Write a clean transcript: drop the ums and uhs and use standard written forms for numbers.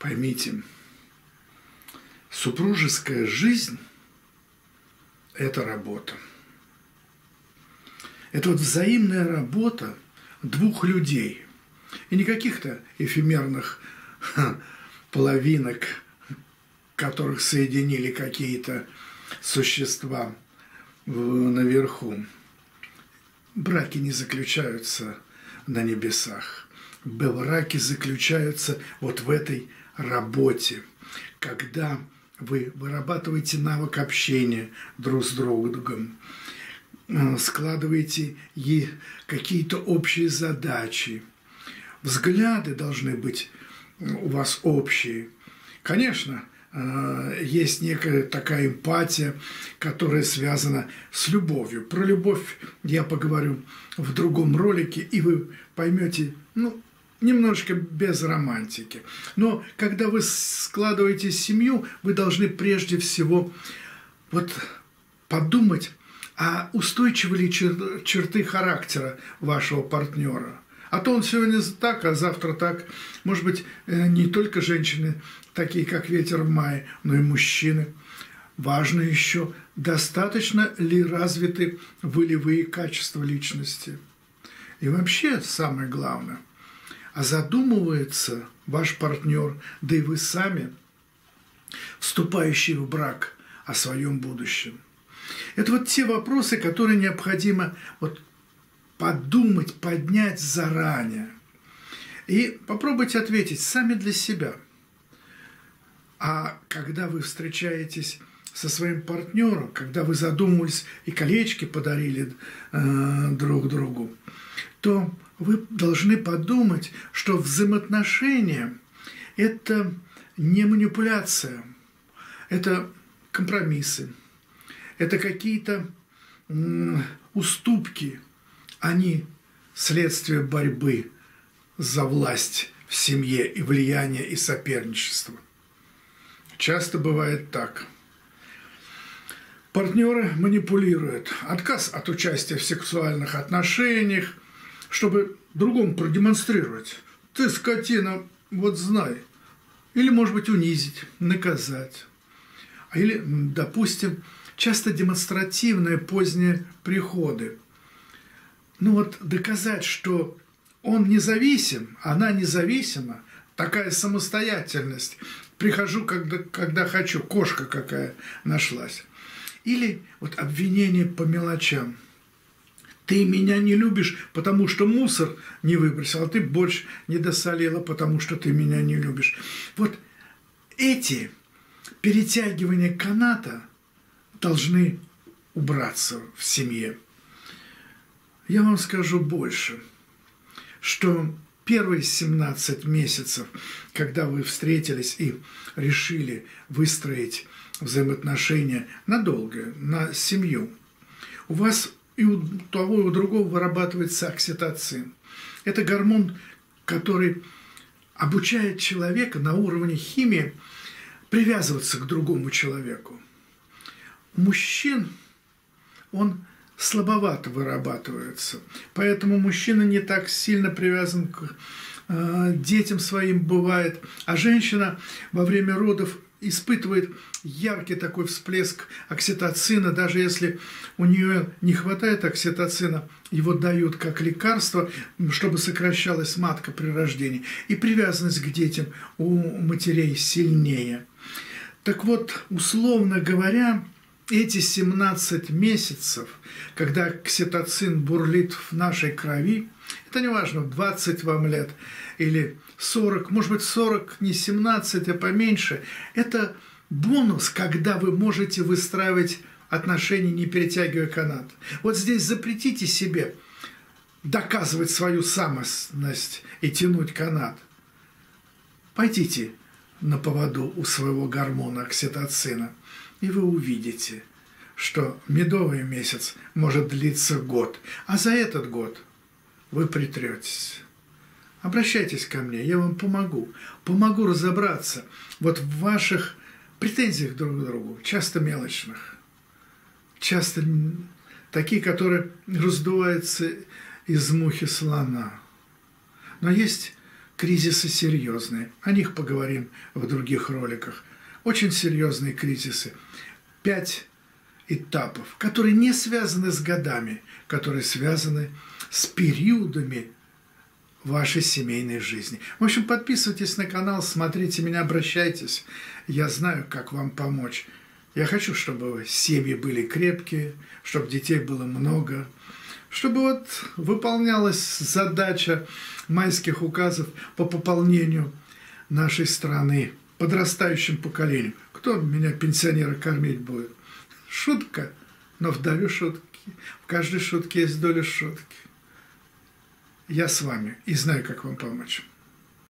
Поймите, супружеская жизнь – это работа. Это вот взаимная работа двух людей. И не каких-то эфемерных половинок, которых соединили какие-то существа наверху. Браки не заключаются на небесах. Браки заключаются вот в этой работе, когда вы вырабатываете навык общения друг с другом, складываете какие-то общие задачи. Взгляды должны быть у вас общие. Конечно, есть некая такая эмпатия, которая связана с любовью. Про любовь я поговорю в другом ролике, и вы поймете, ну, немножко без романтики. Но когда вы складываете семью, вы должны прежде всего вот подумать, а устойчивы ли черты характера вашего партнера. А то он сегодня так, а завтра так. Может быть, не только женщины, такие как ветер в мае, но и мужчины. Важно еще, достаточно ли развиты волевые качества личности. И вообще, самое главное, а задумывается ваш партнер, да и вы сами, вступающие в брак, о своем будущем. Это вот те вопросы, которые необходимо вот подумать, поднять заранее. И попробуйте ответить сами для себя. А когда вы встречаетесь со своим партнером, когда вы задумались и колечки подарили друг другу, то вы должны подумать, что взаимоотношения – это не манипуляция, это компромиссы. Это какие-то уступки, они следствие борьбы за власть в семье и влияние, и соперничество. Часто бывает так. Партнеры манипулируют. Отказ от участия в сексуальных отношениях, чтобы другому продемонстрировать. Ты, скотина, вот знай. Или, может быть, унизить, наказать. Или, допустим, часто демонстративные поздние приходы. Ну вот доказать, что он независим, она независима, такая самостоятельность. Прихожу, когда хочу, кошка какая нашлась. Или вот обвинение по мелочам. Ты меня не любишь, потому что мусор не выбросил, а ты борщ не досолила, потому что ты меня не любишь. Вот эти перетягивания каната должны убраться в семье. Я вам скажу больше, что первые 17 месяцев, когда вы встретились и решили выстроить взаимоотношения надолго, на семью, у вас и у того, и у другого вырабатывается окситоцин. Это гормон, который обучает человека на уровне химии привязываться к другому человеку. Мужчин он слабовато вырабатывается, поэтому мужчина не так сильно привязан к детям своим бывает, а женщина во время родов испытывает яркий такой всплеск окситоцина, даже если у нее не хватает окситоцина, его дают как лекарство, чтобы сокращалась матка при рождении, и привязанность к детям у матерей сильнее. Так вот, условно говоря, эти 17 месяцев, когда окситоцин бурлит в нашей крови, это не важно, 20 вам лет или 40, может быть 40, не 17, а поменьше, это бонус, когда вы можете выстраивать отношения, не перетягивая канат. Вот здесь запретите себе доказывать свою самостность и тянуть канат. Пойдите на поводу у своего гормона окситоцина. И вы увидите, что медовый месяц может длиться год, а за этот год вы притретесь. Обращайтесь ко мне, я вам помогу. Помогу разобраться вот в ваших претензиях друг к другу, часто мелочных, часто такие, которые раздуваются из мухи слона. Но есть кризисы серьезные, о них поговорим в других роликах. Очень серьезные кризисы. 5 этапов, которые не связаны с годами, которые связаны с периодами вашей семейной жизни. В общем, подписывайтесь на канал, смотрите меня, обращайтесь. Я знаю, как вам помочь. Я хочу, чтобы семьи были крепкие, чтобы детей было много, чтобы вот выполнялась задача майских указов по пополнению нашей страны подрастающим поколению. Кто меня, пенсионера, кормить будет? Шутка, но в долю шутки. В каждой шутке есть доля шутки. Я с вами и знаю, как вам помочь.